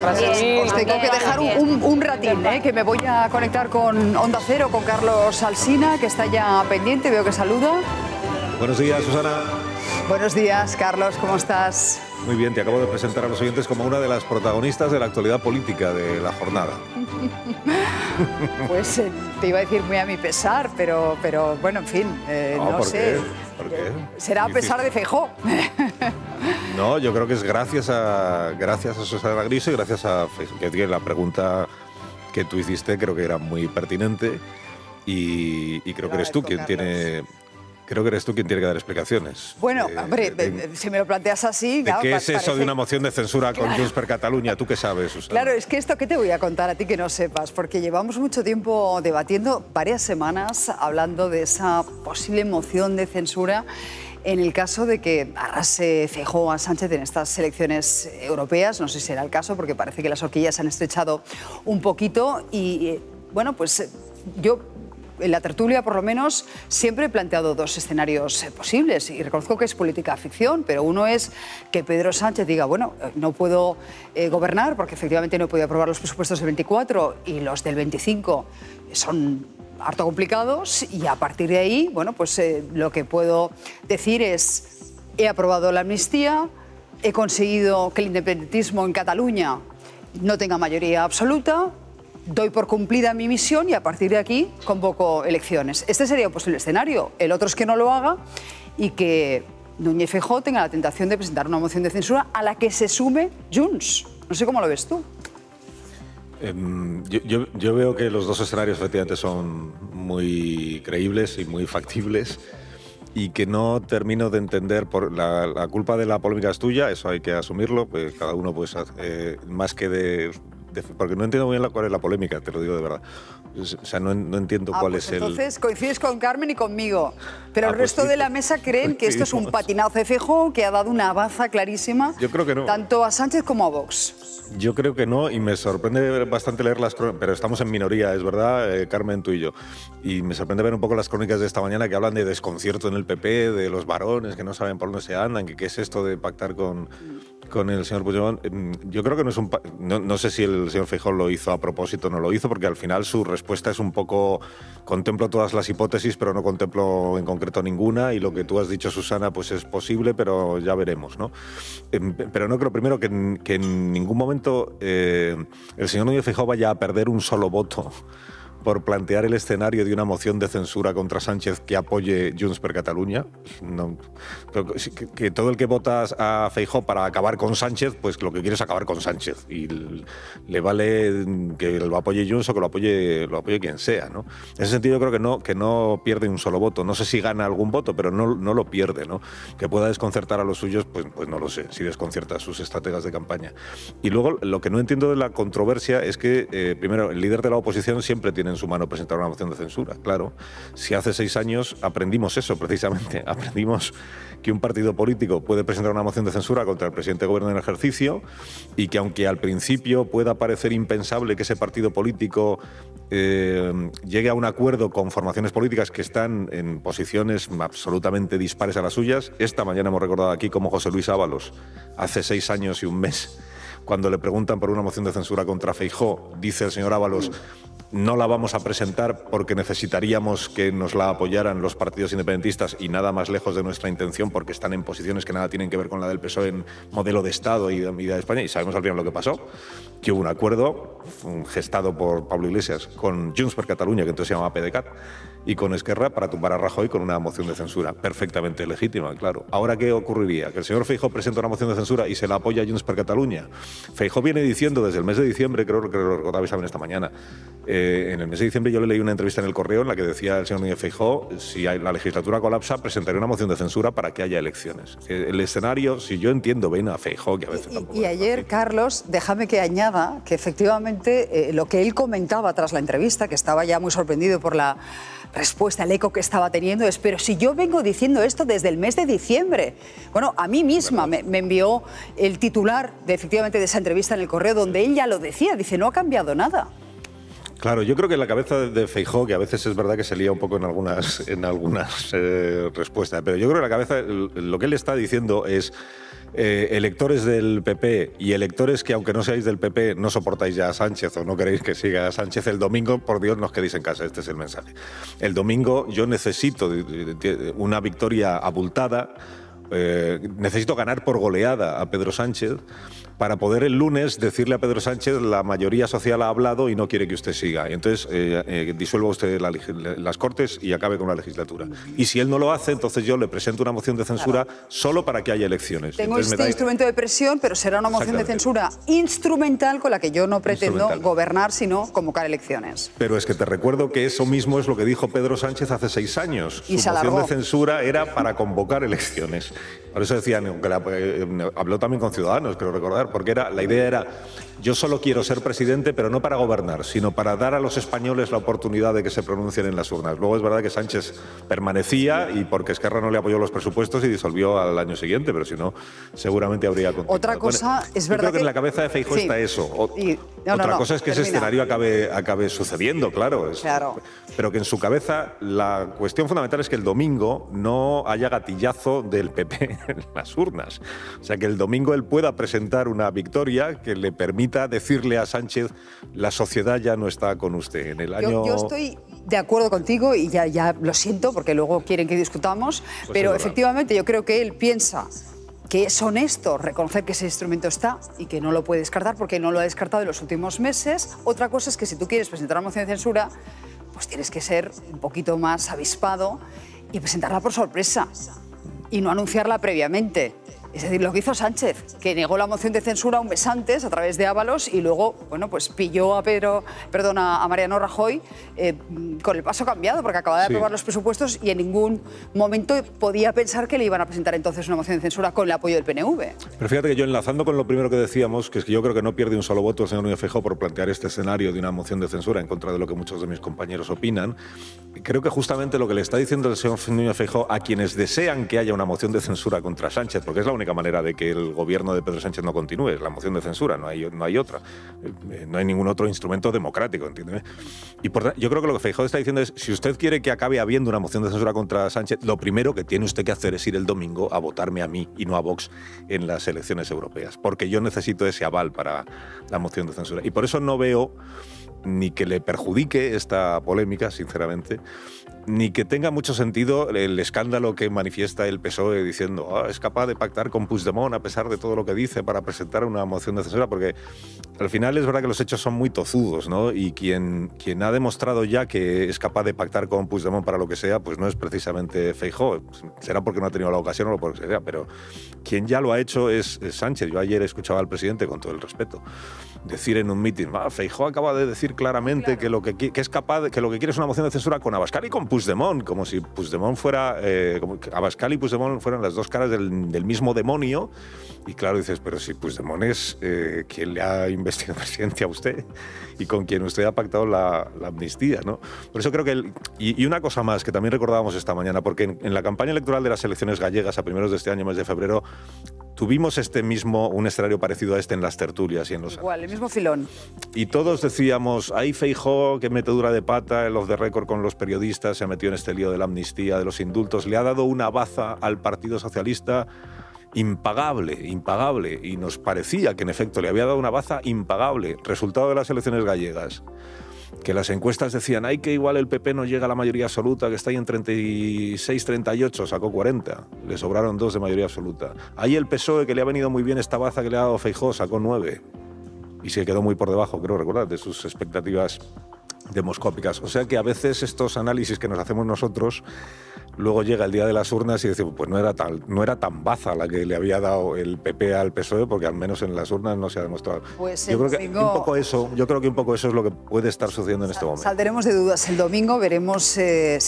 Bien, os tengo que dejar un ratín, que me voy a conectar con Onda Cero, con Carlos Alsina, que está ya pendiente, veo que saluda. Buenos días, Susana. Buenos días, Carlos, ¿cómo estás? Muy bien, te acabo de presentar a los oyentes como una de las protagonistas de la actualidad política de la jornada. Pues te iba a decir muy a mi pesar, pero bueno, en fin, no sé. ¿Por qué? Será a pesar de Feijóo. No, yo creo que es gracias a Susana Griso y gracias a Feijóo, que la pregunta que tú hiciste creo que era muy pertinente y creo que eres tú quien tiene... Creo que eres tú quien tiene que dar explicaciones. Bueno, hombre, si me lo planteas así... Claro, ¿qué es eso de una moción de censura con Junts per Catalunya? ¿Tú qué sabes, Susana? Claro, es que esto que te voy a contar a ti que no sepas, porque llevamos mucho tiempo debatiendo, varias semanas, hablando de esa posible moción de censura en el caso de que arrase Feijóo a Sánchez en estas elecciones europeas. No sé si será el caso, porque parece que las horquillas se han estrechado un poquito y, bueno, pues yo... En la tertulia, por lo menos, siempre he planteado dos escenarios posibles y reconozco que es política ficción, pero uno es que Pedro Sánchez diga, bueno, no puedo gobernar porque efectivamente no he podido aprobar los presupuestos del 24 y los del 25 son... harto complicados y a partir de ahí, bueno, pues lo que puedo decir es he aprobado la amnistía, he conseguido que el independentismo en Cataluña no tenga mayoría absoluta, doy por cumplida mi misión y a partir de aquí convoco elecciones. Este sería un posible escenario. El otro es que no lo haga y que Núñez Feijóo tenga la tentación de presentar una moción de censura a la que se sume Junts. No sé cómo lo ves tú. Yo veo que los dos escenarios efectivamente son muy creíbles y muy factibles y que no termino de entender por la culpa de la polémica es tuya, eso hay que asumirlo, pues cada uno pues más que porque no entiendo muy bien cuál es la polémica, te lo digo de verdad. O sea, no entiendo cuál pues es entonces el... Entonces coincides con Carmen y conmigo, pero el resto de la mesa creen que esto es un patinazo de Feijóo que ha dado una baza clarísima. Yo creo que no. Tanto a Sánchez como a Vox. Yo creo que no y me sorprende bastante leer las crónicas, pero estamos en minoría, es verdad, Carmen, tú y yo. Y me sorprende ver un poco las crónicas de esta mañana que hablan de desconcierto en el PP, de los varones que no saben por dónde se andan, que qué es esto de pactar con el señor Puigdemont. Yo creo que no es un... No sé si el señor Feijóo lo hizo a propósito o no lo hizo, porque al final su respuesta es un poco... Contemplo todas las hipótesis, pero no contemplo en concreto ninguna, y lo que tú has dicho, Susana, pues es posible, pero ya veremos, ¿no? Pero no creo, primero, que en ningún momento el señor Núñez Feijóo vaya a perder un solo voto por plantear el escenario de una moción de censura contra Sánchez que apoye Junts per Catalunya. No, que todo el que votas a Feijóo para acabar con Sánchez, pues lo que quiere es acabar con Sánchez. Y le vale que lo apoye Junts o que lo apoye quien sea, ¿no? En ese sentido yo creo que no pierde un solo voto. No sé si gana algún voto, pero no lo pierde, ¿no? Que pueda desconcertar a los suyos, pues no lo sé, si desconcierta a sus estrategas de campaña. Y luego lo que no entiendo de la controversia es que, primero, el líder de la oposición siempre tiene en su mano presentar una moción de censura, claro. Si hace 6 años aprendimos eso, precisamente, aprendimos que un partido político puede presentar una moción de censura contra el presidente del gobierno en ejercicio y que aunque al principio pueda parecer impensable que ese partido político llegue a un acuerdo con formaciones políticas que están en posiciones absolutamente dispares a las suyas, esta mañana hemos recordado aquí cómo José Luis Ábalos, hace 6 años y un mes, cuando le preguntan por una moción de censura contra Feijóo, dice el señor Ábalos, no la vamos a presentar porque necesitaríamos que nos la apoyaran los partidos independentistas y nada más lejos de nuestra intención porque están en posiciones que nada tienen que ver con la del PSOE en modelo de Estado y de España. Y sabemos al final lo que pasó, que hubo un acuerdo gestado por Pablo Iglesias con Junts per Catalunya, que entonces se llamaba PDeCAT, y con Esquerra para tumbar a Rajoy con una moción de censura perfectamente legítima, claro. ¿Ahora qué ocurriría? Que el señor Feijóo presenta una moción de censura y se la apoya a Junts per Catalunya. Feijóo viene diciendo desde el mes de diciembre, creo que lo recordabais también esta mañana, en el mes de diciembre yo le leí una entrevista en El Correo en la que decía el señor Núñez Feijóo, si la legislatura colapsa, presentaré una moción de censura para que haya elecciones. El escenario, si yo entiendo bien a Feijóo, que a veces tampoco... Y ayer, Carlos, déjame que añada que efectivamente lo que él comentaba tras la entrevista, que estaba ya muy sorprendido por la respuesta, el eco que estaba teniendo, es pero si yo vengo diciendo esto desde el mes de diciembre. Bueno, a mí misma me envió el titular de efectivamente de esa entrevista en El Correo donde él ya lo decía, dice no ha cambiado nada. Claro, yo creo que en la cabeza de Feijóo, que a veces es verdad que se lía un poco en algunas respuestas, pero yo creo que en la cabeza lo que él está diciendo es electores del PP y electores que, aunque no seáis del PP, no soportáis ya a Sánchez o no queréis que siga a Sánchez, el domingo, por Dios, nos quedéis en casa. Este es el mensaje. El domingo yo necesito una victoria abultada, necesito ganar por goleada a Pedro Sánchez para poder el lunes decirle a Pedro Sánchez: la mayoría social ha hablado y no quiere que usted siga. Entonces disuelva usted las Cortes y acabe con la legislatura. Y si él no lo hace, entonces yo le presento una moción de censura solo para que haya elecciones. Tengo instrumento de presión, pero será una moción de censura instrumental con la que yo no pretendo gobernar, sino convocar elecciones. Pero es que te recuerdo que eso mismo es lo que dijo Pedro Sánchez hace 6 años. Y su moción de censura era para convocar elecciones. Por eso decían, que habló también con Ciudadanos, creo recordar, porque la idea era: yo solo quiero ser presidente, pero no para gobernar, sino para dar a los españoles la oportunidad de que se pronuncien en las urnas. Luego es verdad que Sánchez permanecía, y porque Esquerra no le apoyó los presupuestos y disolvió al año siguiente, pero si no, seguramente habría continuado. Otra cosa, bueno, es verdad, yo creo que en la cabeza de Feijóo está eso. Otra cosa es que ese escenario acabe sucediendo, claro, pero que en su cabeza la cuestión fundamental es que el domingo no haya gatillazo del PP en las urnas. O sea, que el domingo él pueda presentar una victoria que le permita decirle a Sánchez: la sociedad ya no está con usted. En el año... Yo estoy de acuerdo contigo y ya lo siento, porque luego quieren que discutamos, pues pero efectivamente yo creo que él piensa que es honesto reconocer que ese instrumento está y que no lo puede descartar, porque no lo ha descartado en los últimos meses. Otra cosa es que si tú quieres presentar una moción de censura, pues tienes que ser un poquito más avispado y presentarla por sorpresa y no anunciarla previamente. Es decir, lo que hizo Sánchez, que negó la moción de censura un mes antes a través de Ábalos y luego, bueno, pues pilló a Mariano Rajoy con el paso cambiado, porque acababa de aprobar los presupuestos y en ningún momento podía pensar que le iban a presentar entonces una moción de censura con el apoyo del PNV. Pero fíjate que yo, enlazando con lo primero que decíamos, que es que yo creo que no pierde un solo voto el señor Núñez Feijóo por plantear este escenario de una moción de censura en contra de lo que muchos de mis compañeros opinan. Creo que justamente lo que le está diciendo el señor Núñez Feijóo a quienes desean que haya una moción de censura contra Sánchez, porque es la única manera de que el gobierno de Pedro Sánchez no continúe, es la moción de censura, no hay otra, no hay ningún otro instrumento democrático, ¿entiendes? Y por tanto, yo creo que lo que Feijóo está diciendo es: si usted quiere que acabe habiendo una moción de censura contra Sánchez, lo primero que tiene usted que hacer es ir el domingo a votarme a mí y no a Vox en las elecciones europeas, porque yo necesito ese aval para la moción de censura. Y por eso no veo ni que le perjudique esta polémica, sinceramente, ni que tenga mucho sentido el escándalo que manifiesta el PSOE diciendo: es capaz de pactar con Puigdemont a pesar de todo lo que dice para presentar una moción de censura, porque al final es verdad que los hechos son muy tozudos, ¿no? Y quien ha demostrado ya que es capaz de pactar con Puigdemont para lo que sea, pues no es precisamente Feijóo, será porque no ha tenido la ocasión o por lo que sea, pero quien ya lo ha hecho es Sánchez. Yo ayer escuchaba al presidente, con todo el respeto, decir en un mitin: Feijóo acaba de decir claramente que lo que quiere es una moción de censura con Abascal y con Puigdemont, como si Puigdemont fuera Abascal y Puigdemont fueran las dos caras del mismo demonio. Y claro, dices: pero si Puigdemont es quien le ha investido presidencia a usted y con quien usted ha pactado la amnistía, ¿no? Por eso creo que y una cosa más que también recordábamos esta mañana, porque en la campaña electoral de las elecciones gallegas a primeros de este año, mes de febrero, tuvimos un escenario parecido a este en las tertulias y en los... Igual, el mismo filón. Y todos decíamos: ahí Feijóo, qué metedura de pata, el off the record con los periodistas, se ha metido en este lío de la amnistía, de los indultos, le ha dado una baza al Partido Socialista impagable, impagable. Y nos parecía que en efecto le había dado una baza impagable. Resultado de las elecciones gallegas, que las encuestas decían: ay, que igual el PP no llega a la mayoría absoluta, que está ahí en 36, 38, sacó 40, le sobraron 2 de mayoría absoluta. Ahí el PSOE, que le ha venido muy bien esta baza que le ha dado Feijóo, sacó 9 y se quedó muy por debajo, creo recordar, de sus expectativas demoscópicas. O sea que a veces estos análisis que nos hacemos nosotros, luego llega el día de las urnas y decimos: pues no era tan baza la que le había dado el PP al PSOE, porque al menos en las urnas no se ha demostrado. Pues yo creo que un poco eso es lo que puede estar sucediendo en este momento. Saldremos de dudas el domingo, veremos si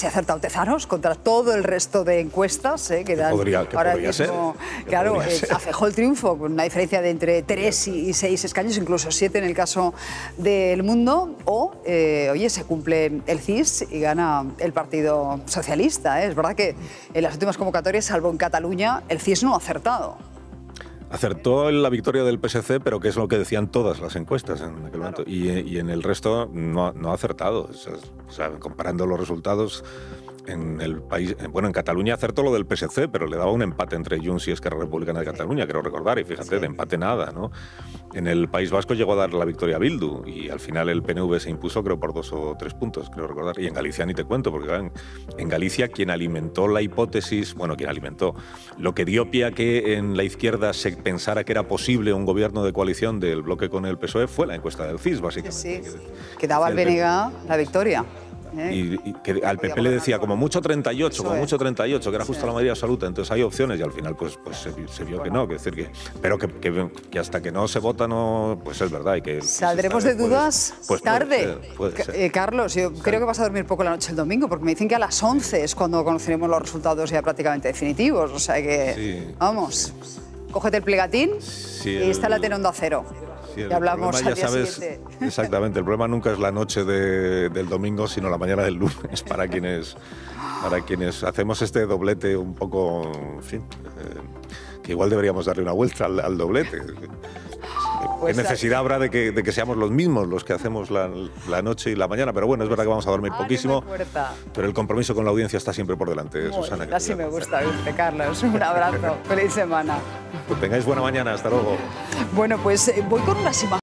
ha acertado Tezanos contra todo el resto de encuestas que dan ahora mismo. Claro, afejó el triunfo con una diferencia de entre 3 y 6 escaños, incluso 7 en el caso del Mundo. O, oye, se cumple el CIS y gana el Partido Socialista, Es verdad que en las últimas convocatorias, salvo en Cataluña, el CIS no ha acertado. Acertó en la victoria del PSC, pero que es lo que decían todas las encuestas en aquel momento. Y en el resto no ha acertado. O sea, comparando los resultados, en el país, bueno, en Cataluña acertó lo del PSC, pero le daba un empate entre Junts y Esquerra Republicana de Cataluña, creo recordar, y fíjate, de empate nada, ¿no? En el País Vasco llegó a dar la victoria a Bildu y al final el PNV se impuso, creo, por 2 o 3 puntos, creo recordar. Y en Galicia ni te cuento, porque en Galicia quien alimentó la hipótesis, bueno, quien alimentó, lo que dio pie a que en la izquierda se pensara que era posible un gobierno de coalición del bloque con el PSOE fue la encuesta del CIS, básicamente. Sí, sí. Que daba al BNG la victoria. Y que al PP le decía como mucho 38, como mucho 38, que era justo la mayoría absoluta, entonces hay opciones y al final pues se vio que no, que decir que, pero que hasta que no se vota no, pues es verdad. Y que saldremos de dudas tarde. Carlos, yo creo que vas a dormir poco la noche el domingo, porque me dicen que a las 11 es cuando conoceremos los resultados ya prácticamente definitivos, o sea que vamos, cógete el plegatín y instálate en Onda Cero. Sí, y hablamos problema, al día siguiente. Exactamente, el problema nunca es la noche del domingo, sino la mañana del lunes, para quienes hacemos este doblete un poco, en fin, que igual deberíamos darle una vuelta al doblete. Pues ¿qué necesidad habrá de que seamos los mismos los que hacemos la noche y la mañana? Pero bueno, es verdad que vamos a dormir poquísimo, pero el compromiso con la audiencia está siempre por delante, Susana. Así me gusta, viste, Carlos. Un abrazo, feliz semana. Que tengáis buena mañana, hasta luego. Bueno, pues voy con unas imágenes.